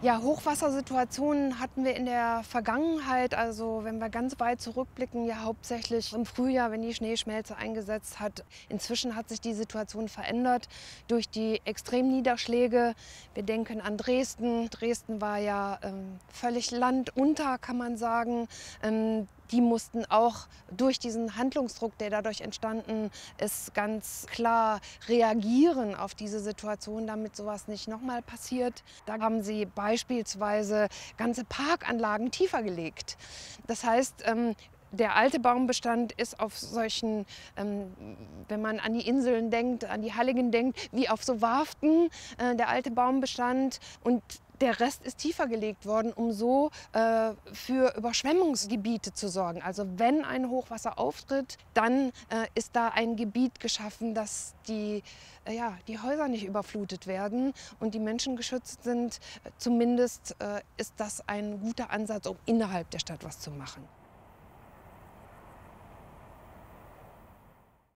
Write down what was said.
Ja, Hochwassersituationen hatten wir in der Vergangenheit, also wenn wir ganz weit zurückblicken, ja hauptsächlich im Frühjahr, wenn die Schneeschmelze eingesetzt hat. Inzwischen hat sich die Situation verändert durch die Extremniederschläge. Wir denken an Dresden. Dresden war ja völlig landunter, kann man sagen. Die mussten auch durch diesen Handlungsdruck, der dadurch entstanden ist, ganz klar reagieren auf diese Situation, damit sowas nicht nochmal passiert. Da haben sie beispielsweise ganze Parkanlagen tiefer gelegt. Das heißt, der alte Baumbestand ist auf solchen, wenn man an die Inseln denkt, an die Halligen denkt, wie auf so Warften, der alte Baumbestand. Und der Rest ist tiefer gelegt worden, um so für Überschwemmungsgebiete zu sorgen. Also wenn ein Hochwasser auftritt, dann ist da ein Gebiet geschaffen, dass die Häuser nicht überflutet werden und die Menschen geschützt sind. Zumindest ist das ein guter Ansatz, um innerhalb der Stadt was zu machen.